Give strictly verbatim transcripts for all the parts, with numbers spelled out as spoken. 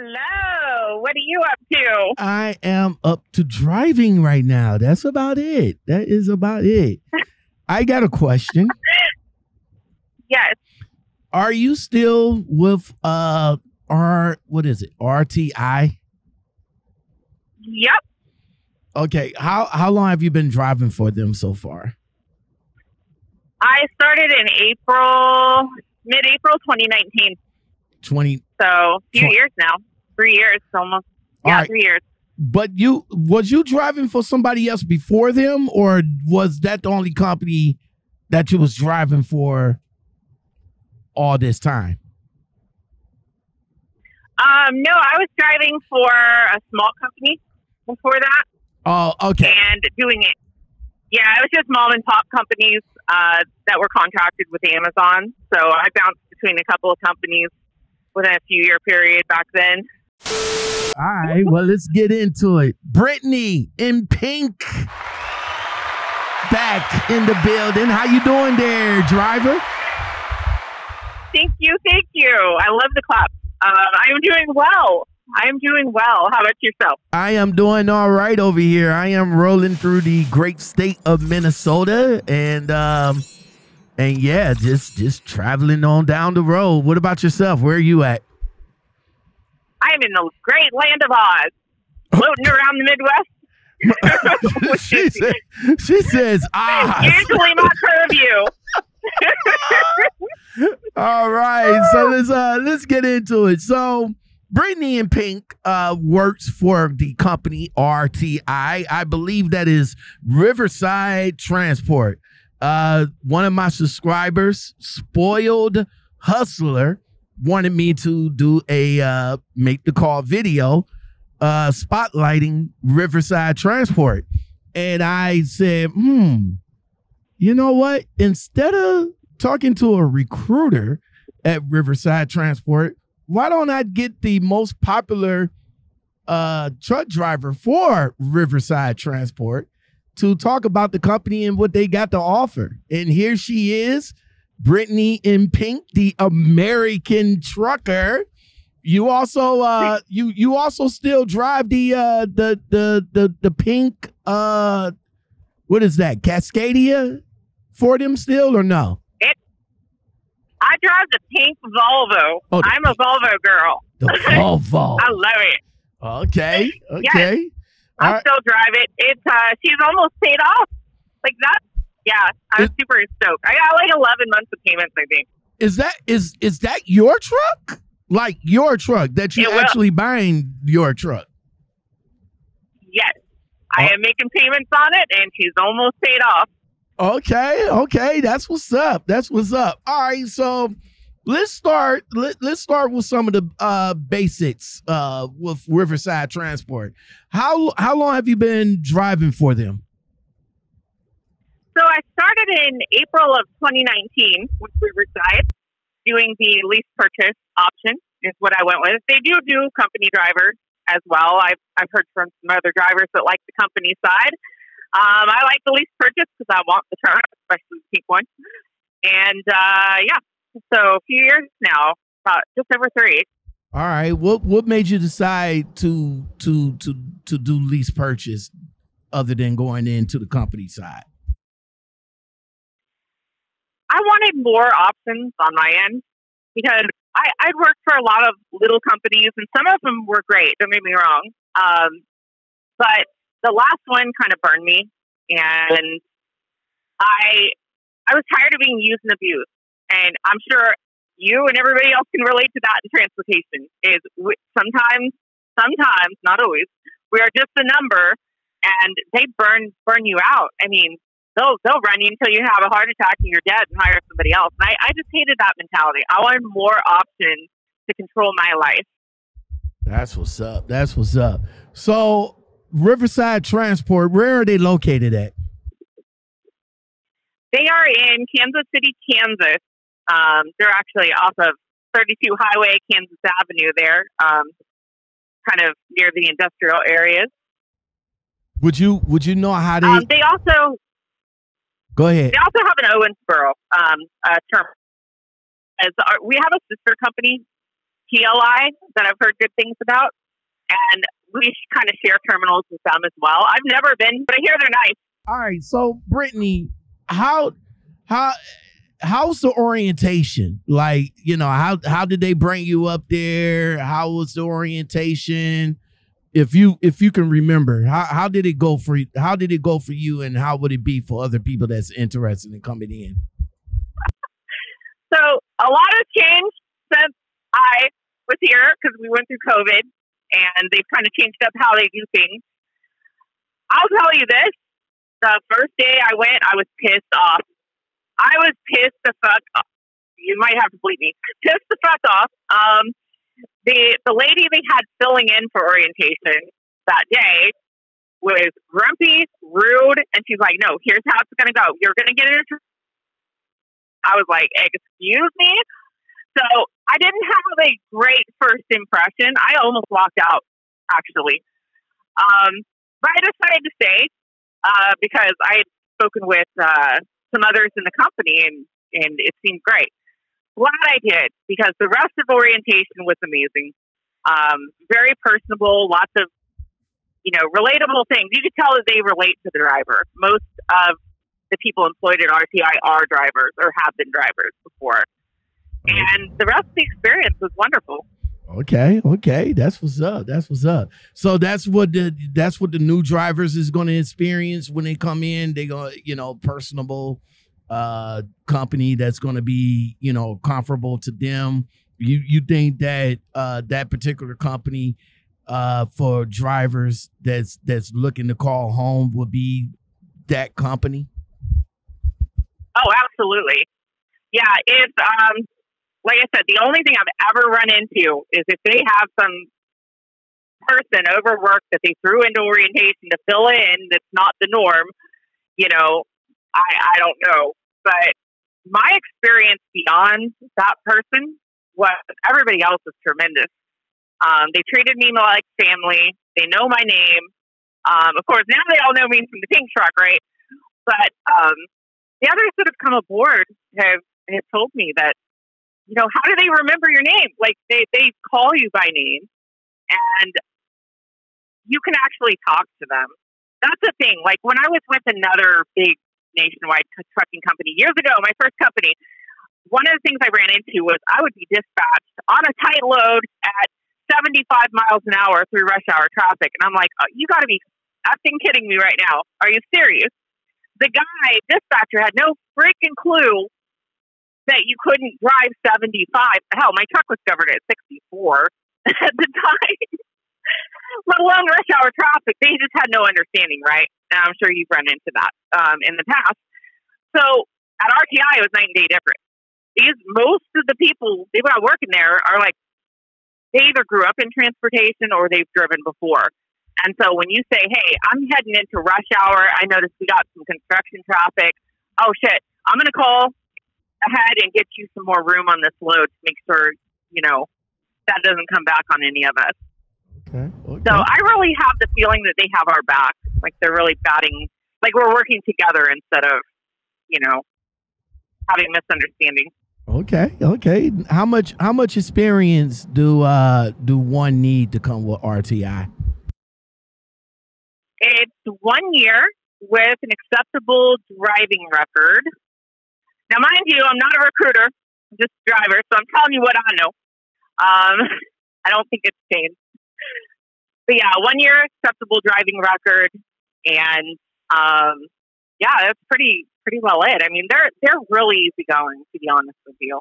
Hello. What are you up to? I am up to driving right now. That's about it. That is about it. I got a question. Yes. Are you still with uh R what is it? R T I? Yep. Okay. How how long have you been driving for them so far? I started in April, mid-April twenty nineteen. twenty So a few twenty years now. Three years almost. Yeah, right. Three years. But you was you driving for somebody else before them, or was that the only company that you was driving for all this time? Um, no, I was driving for a small company before that. Oh, okay. And doing it. Yeah, I was just mom and pop companies uh, that were contracted with Amazon. So I bounced between a couple of companies within a few year period back then. All right, well, let's get into it. Brittany in pink back in the building. How you doing there, driver? Thank you, thank you. I love the clap. Uh, I am doing well. I am doing well. How about yourself? I am doing all right over here. I am rolling through the great state of Minnesota, and um, and yeah, just just traveling on down the road. What about yourself? Where are you at? I am in the great land of Oz, floating around the Midwest. she, said, she says, "Ah, it's usually my purview." All right, so let's uh, let's get into it. So, Brittany in pink uh, works for the company R T I. I believe that is Riverside Transport. Uh, one of my subscribers, Spoiled Hustler, wanted me to do a uh, make the call video uh, spotlighting Riverside Transport, and I said, "Hmm, you know what? Instead of talking to a recruiter at Riverside Transport, why don't I get the most popular uh, truck driver for Riverside Transport to talk about the company and what they got to offer?" And here she is, Brittany in pink, the American trucker. You also uh, you you also still drive the uh, the the the the pink uh, what is that, Cascadia, for them still or no? I drive the pink Volvo. Oh, the I'm pink. a Volvo girl. The Volvo. I love it. Okay. Okay. Yes. I right. still drive it. It's uh, she's almost paid off. Like that. Yeah. I'm it, super stoked. I got like eleven months of payments, I think. Is that is is that your truck? Like your truck that you it actually will. buying your truck? Yes. Oh. I am making payments on it, and she's almost paid off. Okay, okay, that's what's up. That's what's up. All right, so let's start. Let, let's start with some of the uh, basics uh, with Riverside Transport. How how long have you been driving for them? So I started in April of twenty nineteen with Riverside, doing the lease purchase option is what I went with. They do do company drivers as well. I've I've heard from some other drivers that like the company side. Um, I like the lease purchase because I want the truck, especially the pink one. And uh, yeah, so a few years now, about just over three. All right. What what made you decide to to to to do lease purchase, other than going into the company side? I wanted more options on my end because I I'd worked for a lot of little companies, and some of them were great. Don't get me wrong, um, but. The last one kind of burned me, and I I was tired of being used and abused. And I'm sure you and everybody else can relate to that in transportation. Is sometimes, sometimes, not always, we are just a number, and they burn burn you out. I mean, they'll they'll run you until you have a heart attack and you're dead, and hire somebody else. And I, I just hated that mentality. I wanted more options to control my life. That's what's up. That's what's up. So. Riverside Transport, where are they located at? They are in Kansas City, Kansas. Um, they're actually off of thirty-two Highway, Kansas Avenue there, um, kind of near the industrial areas. Would you would you know how they... Um, they also... Go ahead. They also have an Owensboro um, uh, terminal. As our, we have a sister company T L I that I've heard good things about, and we kind of share terminals with them as well. I've never been, but I hear they're nice. All right, so Brittany, how how how's the orientation? Like, you know, how how did they bring you up there? How was the orientation? If you if you can remember, how how did it go for you? How did it go for you, and how would it be for other people that's interested in coming in? So a lot has changed since I was here because we went through COVID, and they've kind of changed up how they do things. I'll tell you this: the first day I went, I was pissed off. I was pissed the fuck off. You might have to bleep me. Pissed the fuck off. Um. The the lady they had filling in for orientation that day was grumpy, rude, and she's like, no, here's how it's going to go. You're going to get in a tr-. I was like, excuse me? So I didn't have a great first impression. I almost walked out, actually. Um, but I decided to stay uh, because I had spoken with uh, some others in the company, and, and it seemed great. Glad I did, because the rest of orientation was amazing. Um, very personable, lots of, you know, relatable things. You could tell that they relate to the driver. Most of the people employed at R T I are drivers or have been drivers before. Okay. And the rest of the experience was wonderful. Okay, okay. That's what's up. That's what's up. So that's what the that's what the new drivers is going to experience when they come in. They're going to, you know, personable uh company that's going to be, you know, comparable to them. You you think that uh that particular company uh for drivers that's that's looking to call home would be that company? Oh, absolutely. Yeah, if um like I said, the only thing I've ever run into is if they have some person overworked that they threw into orientation to fill in that's not the norm, you know, I, I don't know. But my experience beyond that person was everybody else is tremendous. Um, they treated me like family. They know my name. Um, of course, now they all know me from the pink truck, right? But um, the others that have come aboard have, have told me that, you know, how do they remember your name? Like, they, they call you by name, and you can actually talk to them. That's the thing. Like, when I was with another big nationwide trucking company years ago, my first company, one of the things I ran into was I would be dispatched on a tight load at seventy-five miles an hour through rush hour traffic, and I'm like, oh, you got to be effing kidding me right now. Are you serious? The guy dispatcher had no freaking clue that you couldn't drive seventy-five. Hell, my truck was covered at sixty-four at the time, let alone rush hour traffic. They just had no understanding, right? And I'm sure you've run into that um, in the past. So at R T I, it was night and day different. These, most of the people, people that work in there are like, they either grew up in transportation or they've driven before. And so when you say, hey, I'm heading into rush hour, I noticed we got some construction traffic. Oh, shit, I'm going to call ahead and get you some more room on this load to make sure, you know, that doesn't come back on any of us. Okay. Okay. So I really have the feeling that they have our back. Like, they're really batting, like we're working together instead of, you know, having misunderstandings. Okay. Okay. How much, how much experience do, uh, do one need to come with R T I? It's one year with an acceptable driving record. Now, mind you, I'm not a recruiter, I'm just a driver. So I'm telling you what I know. Um, I don't think it's changed. But yeah, one year acceptable driving record, and um, yeah, that's pretty pretty well it. I mean, they're they're really easygoing, to be honest with you.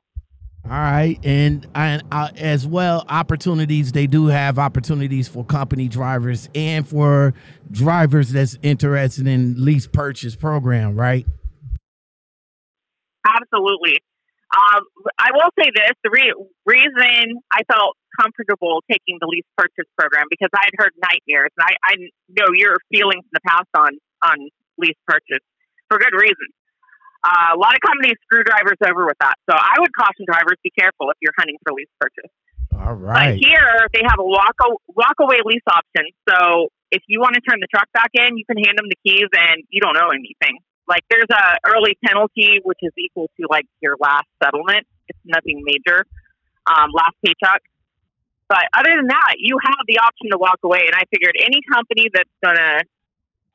All right, and and uh, as well, opportunities they do have opportunities for company drivers and for drivers that's interested in lease purchase program, right? Absolutely. Um, I will say this: the re reason I felt comfortable taking the lease purchase program, because I had heard nightmares, and I, I know your feelings in the past on on lease purchase for good reason. Uh, a lot of companies screw drivers over with that, so I would caution drivers, be careful if you're hunting for lease purchase. All right. But here they have a walk walk away lease option, so if you want to turn the truck back in, you can hand them the keys, and you don't owe anything. Like, there's a early penalty which is equal to like your last settlement. It's nothing major, um, last paycheck. But other than that, you have the option to walk away. And I figured any company that's going to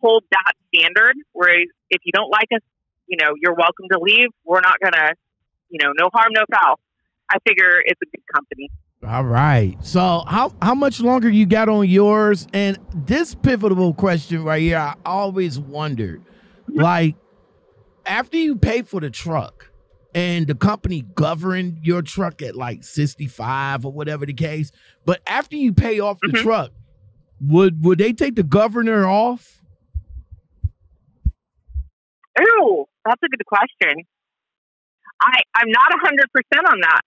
hold that standard where if you don't like us, you know, you're welcome to leave. We're not going to, you know, no harm, no foul. I figure it's a good company. All right. So how, how much longer you got on yours? And this pivotal question right here, I always wondered, like, after you pay for the truck, and the company governed your truck at like sixty-five or whatever the case. But after you pay off the mm-hmm. truck, would would they take the governor off? Oh, that's a good question. I, I'm not one hundred percent on that.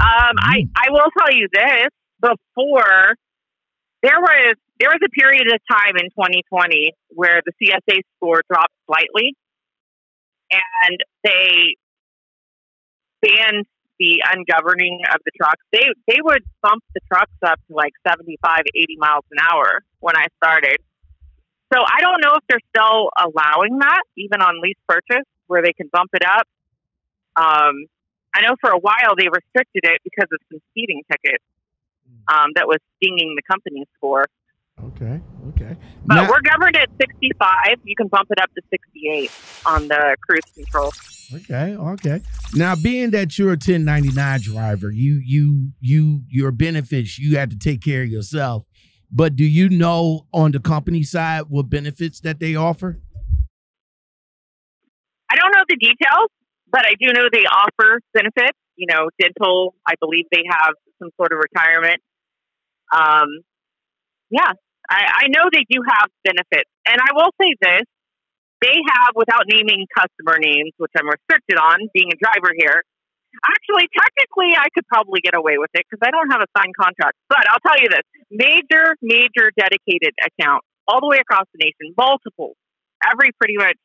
Um, mm. I, I will tell you this. Before, there was, there was a period of time in twenty twenty where the C S A score dropped slightly. And they... banned the ungoverning of the trucks. They they would bump the trucks up to like seventy-five, eighty miles an hour when I started. So I don't know if they're still allowing that, even on lease purchase, where they can bump it up. Um, I know for a while they restricted it because of some speeding tickets um, that was stinging the company score. Okay, okay. But now, we're governed at sixty-five. You can bump it up to sixty-eight on the cruise control. Okay, okay. Now, being that you're a ten ninety-nine driver, you, you, you, your benefits, you have to take care of yourself. But do you know on the company side what benefits that they offer? I don't know the details, but I do know they offer benefits. You know, dental. I believe they have some sort of retirement. Um, yeah, I, I know they do have benefits, and I will say this. They have, without naming customer names, which I'm restricted on, being a driver here. Actually, technically, I could probably get away with it because I don't have a signed contract. But I'll tell you this, major, major dedicated account all the way across the nation, multiple, every pretty much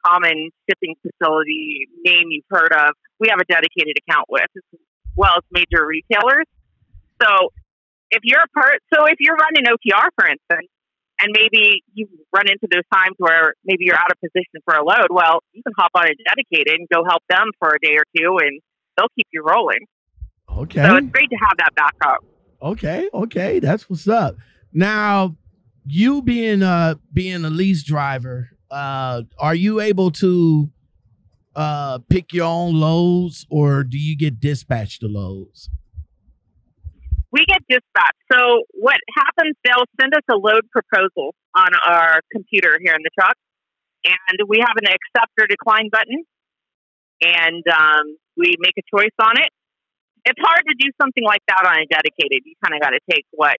common shipping facility name you've heard of, we have a dedicated account with, as well as major retailers. So if you're a part, so if you're running O T R, for instance, and maybe you run into those times where maybe you're out of position for a load. Well, you can hop on a dedicated and go help them for a day or two, and they'll keep you rolling. Okay. So it's great to have that backup. Okay, okay, that's what's up. Now, you being uh being a lease driver, uh, are you able to uh pick your own loads, or do you get dispatched to loads? We get dispatched. So what happens, they'll send us a load proposal on our computer here in the truck. And we have an accept or decline button. And um, we make a choice on it. It's hard to do something like that on a dedicated. You kind of got to take what,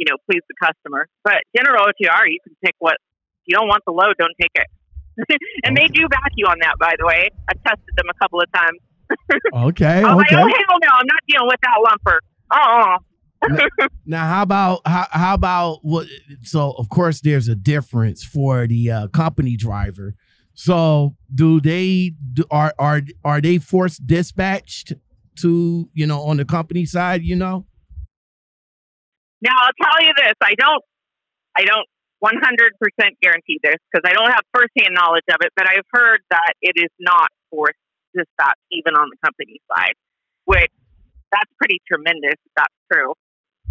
you know, please the customer. But general O T R, you can pick what, if you don't want the load, don't take it. And okay. They do back you on that, by the way. I've tested them a couple of times. Okay, I was okay. like, oh, hell no, I'm not dealing with that lumper. Uh-uh. now, now, how about how, how about what? So, of course, there's a difference for the uh, company driver. So, do they do, are are are they force dispatched to, you know, on the company side? You know. Now, I'll tell you this: I don't, I don't one hundred percent guarantee this because I don't have firsthand knowledge of it. But I've heard that it is not forced dispatch even on the company side, which. That's pretty tremendous if that's true.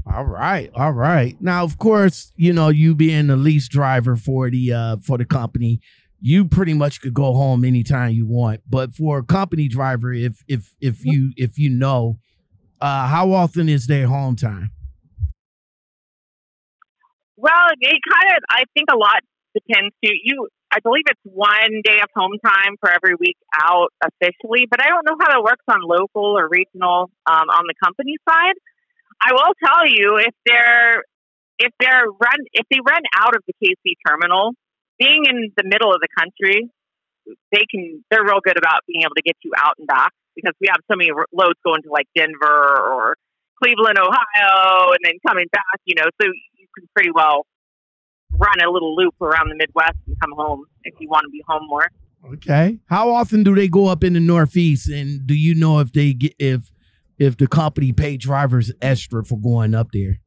All right. All right. Now, of course, you know, you being the lease driver for the uh, for the company, you pretty much could go home anytime you want. But for a company driver, if if if you if you know, uh, how often is their home time? Well, it kind of I think a lot depends to you. I believe it's one day of home time for every week out officially, but I don't know how that works on local or regional um, on the company side. I will tell you if they're if they're run if they run out of the K C terminal, being in the middle of the country, they can they're real good about being able to get you out and back because we have so many loads going to like Denver or Cleveland, Ohio, and then coming back. You know, so you can pretty well. Run a little loop around the Midwest and come home if you want to be home more. Okay. How often do they go up in the Northeast, and do you know if they get if if the company paid drivers extra for going up there?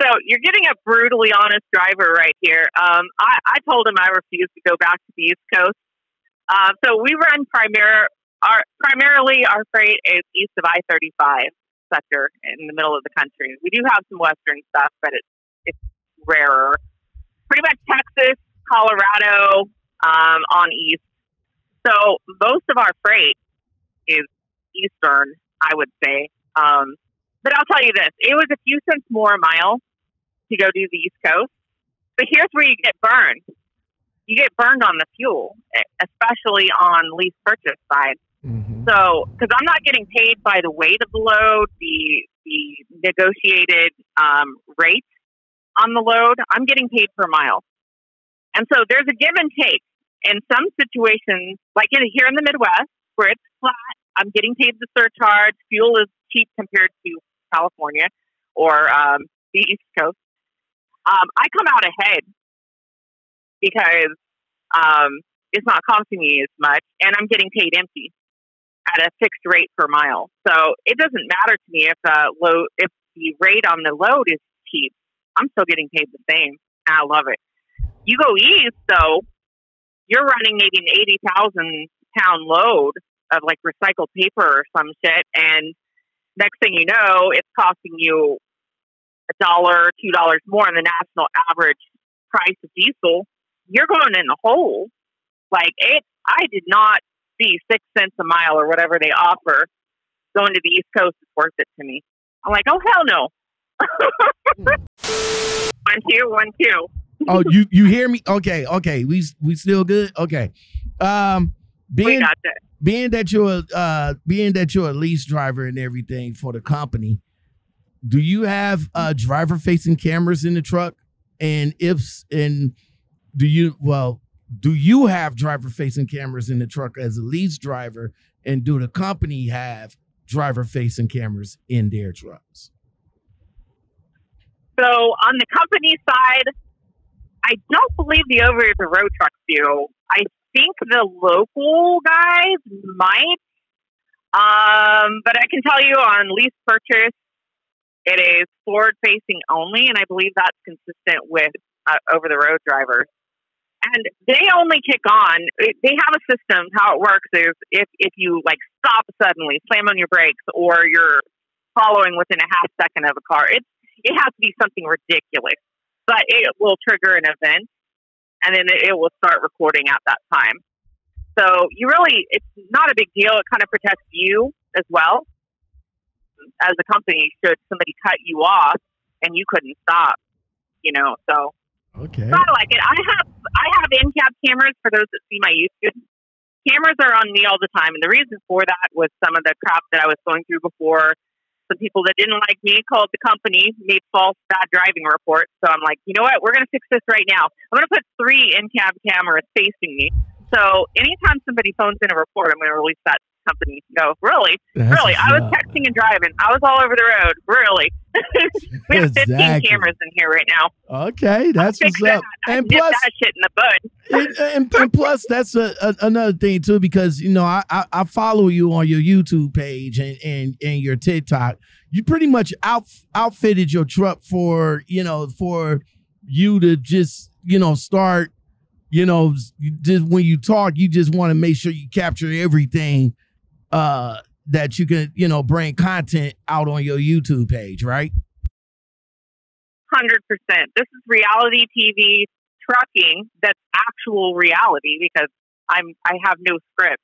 So you're getting a brutally honest driver right here. Um, I, I told him I refuse to go back to the East Coast. Uh, so we run primar our primarily our freight is east of I thirty-five sector in the middle of the country. We do have some western stuff, but it's it's rarer. Pretty much Texas, Colorado, um, on east. So most of our freight is eastern, I would say. Um, but I'll tell you this, it was a few cents more a mile to go do the East Coast. But here's where you get burned. You get burned on the fuel, especially on lease purchase side. Mm-hmm. So, because I'm not getting paid by the weight of the load, the the negotiated um, rate on the load, I'm getting paid per mile. And so there's a give and take. In some situations, like in, here in the Midwest, where it's flat, I'm getting paid the surcharge. Fuel is cheap compared to California or um, the East Coast. Um, I come out ahead because um, it's not costing me as much, and I'm getting paid empty at a fixed rate per mile. So it doesn't matter to me if the load, if the rate on the load is cheap. I'm still getting paid the same. I love it. You go east, though, you're running maybe an eighty thousand pound load of like recycled paper or some shit, and next thing you know, it's costing you a dollar, two dollars more than the national average price of diesel. You're going in the hole. Like it, I did not see six cents a mile or whatever they offer going to the East Coast is worth it to me. I'm like, oh hell no. one two, one two. Oh, you you hear me? Okay, okay. We we still good. Okay. Um, being that. being that you're uh being that you're a lease driver and everything for the company, do you have uh driver facing cameras in the truck? And if and do you well do you have driver facing cameras in the truck as a lease driver? And do the company have driver facing cameras in their trucks? So on the company side, I don't believe the over-the-road trucks do. I think the local guys might. Um, but I can tell you on lease purchase, it is forward-facing only, and I believe that's consistent with uh, over-the-road drivers. And they only kick on. They have a system. How it works is if, if you, like, stop suddenly, slam on your brakes, or you're following within a half second of a car, it, it has to be something ridiculous. But it will trigger an event, and then it will start recording at that time. So you really, it's not a big deal. It kind of protects you as well as a company should somebody cut you off and you couldn't stop, you know, so. Okay. So I like it. I have, I have in-cab cameras for those that see my YouTube. Cameras are on me all the time, and the reason for that was some of the crap that I was going through before. Some people that didn't like me called the company, made false bad driving reports. So I'm like, you know what? We're going to fix this right now. I'm going to put three in-cab cameras facing me. So anytime somebody phones in a report, I'm going to release that to the company. Go, really? That's really? Not... I was texting and driving. I was all over the road. Really? We have fifteen exactly. cameras in here right now. Okay, that's what's up. That. And I plus, that shit in the bud. and, and plus, that's a, a, another thing too, because you know I, I I follow you on your YouTube page and and and your TikTok. You pretty much out outfitted your truck for you know for you to just you know start you know just when you talk you just want to make sure you capture everything. Uh, that you can, you know, bring content out on your YouTube page, right? one hundred percent. This is reality T V trucking. That's actual reality because I'm, I have no script.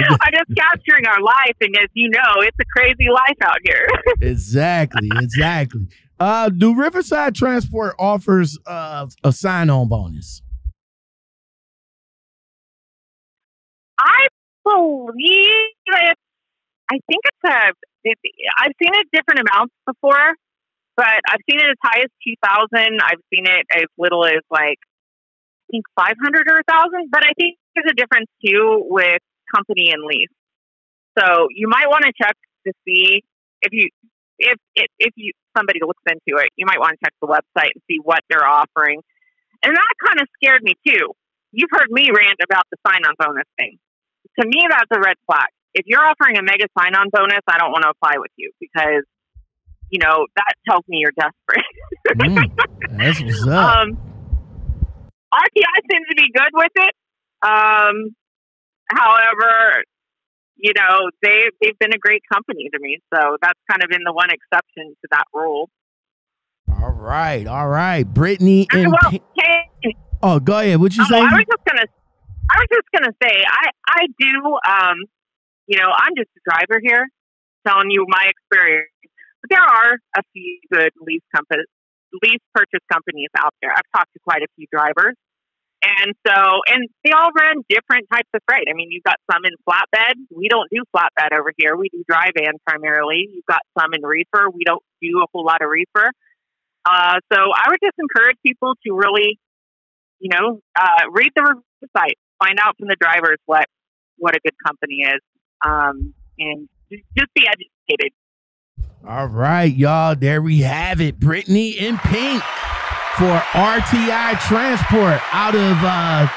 I'm just capturing our life. And as you know, it's a crazy life out here. Exactly. Exactly. Uh, do Riverside Transport offers uh, a sign-on bonus? I believe it. I think it's a. It, I've seen it different amounts before, but I've seen it as high as two thousand. I've seen it as little as like I think five hundred or a thousand. But I think there's a difference too with company and lease. So you might want to check to see if you if if, if you somebody looks into it. You might want to check the website and see what they're offering. And that kind of scared me too. You've heard me rant about the sign-on bonus thing. To me, that's a red flag. If you're offering a mega sign-on bonus, I don't want to apply with you because, you know, that tells me you're desperate. mm, that's what's up. Um, R T I seems to be good with it. Um, however, you know, they, they've been a great company to me. So that's kind of been the one exception to that rule. All right. All right. Brittany. And well, P- hey, oh, go ahead. What'd you oh, say? I was just going to, I was just going to say, I, I do, um, you know, I'm just a driver here telling you my experience, but there are a few good lease companies, lease purchase companies out there. I've talked to quite a few drivers. And so, and they all run different types of freight. I mean, you've got some in flatbed. We don't do flatbed over here. We do dry van primarily. You've got some in reefer. We don't do a whole lot of reefer. Uh, so I would just encourage people to really, you know, uh, read the review site, find out from the drivers what, what a good company is, um, and just be educated. All right, y'all. There we have it. Brittany in pink for R T I Transport out of uh,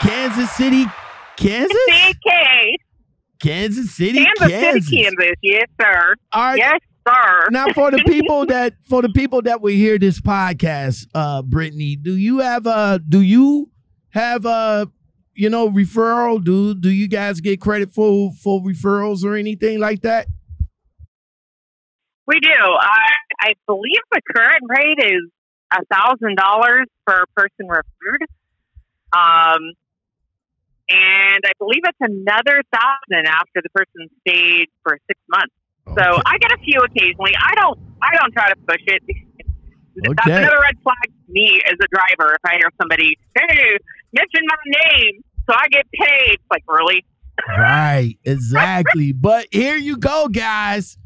Kansas City, Kansas? C K. Kansas City, Kansas. Kansas City, Kansas. Yes, sir. Our, yes, sir. Now, for the people that for the people that will hear this podcast, uh, Brittany, do you have uh do you have uh you know referral? Do do you guys get credit for for referrals or anything like that? We do. I I believe the current rate is a thousand dollars per person referred, um, and I believe it's another thousand after the person stayed for six months. Okay. So I get a few occasionally. I don't. I don't try to push it. Okay. That's another red flag to me as a driver. If I hear somebody, hey, mention my name, so I get paid. It's like, really? Right. Exactly. But here you go, guys.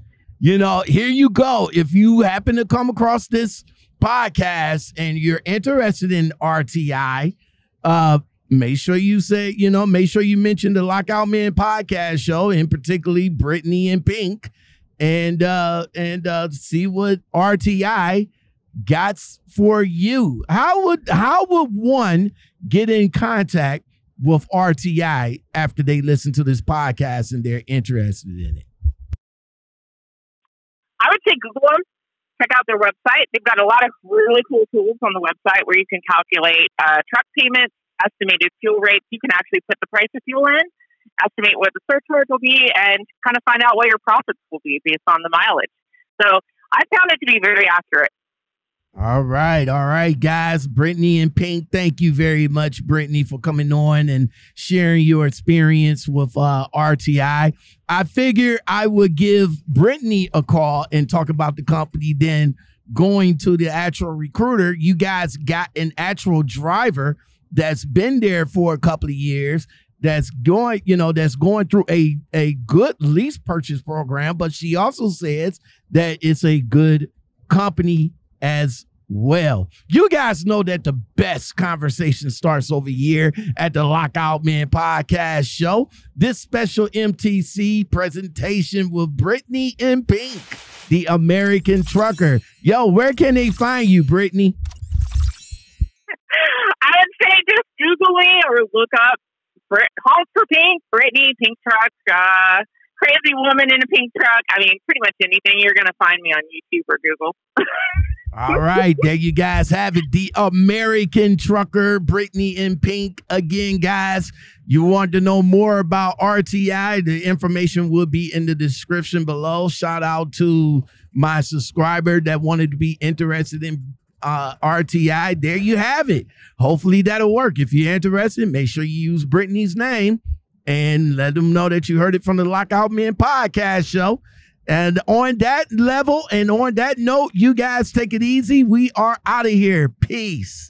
You know, here you go. If you happen to come across this podcast and you're interested in R T I, uh make sure you say, you know, make sure you mention the Lockoutmen podcast show, and particularly Brittany and Pink, and uh and uh see what R T I got for you. How would how would one get in contact with R T I after they listen to this podcast and they're interested in it? I would say Google them. Check out their website. They've got a lot of really cool tools on the website where you can calculate uh, truck payments, estimated fuel rates. You can actually put the price of fuel in, estimate what the surcharge will be, and kind of find out what your profits will be based on the mileage. So I found it to be very accurate. All right. All right, guys. Brittany and Pink, thank you very much, Brittany, for coming on and sharing your experience with uh, R T I. I figure I would give Brittany a call and talk about the company, then going to the actual recruiter. You guys got an actual driver that's been there for a couple of years, that's going, you know, that's going through a, a good lease purchase program, but she also says that it's a good company as well. You guys know that the best conversation starts over here at the Lockoutmen Podcast Show. This special M T C presentation with Brittany and Pink, the American Trucker. Yo, where can they find you, Brittany? I would say just Google it or look up Brit Hall for Pink, Brittany, Pink Truck, uh, Crazy Woman in a Pink Truck. I mean, pretty much anything you're going to find me on YouTube or Google. All right, there you guys have it. The American Trucker, Brittany and Pink. Again, guys, you want to know more about R T I, the information will be in the description below. Shout out to my subscriber that wanted to be interested in uh, R T I. There you have it. Hopefully that'll work. If you're interested, make sure you use Brittany's name and let them know that you heard it from the Lockoutmen Podcast Show. And on that level and on that note, you guys take it easy. We are out of here. Peace.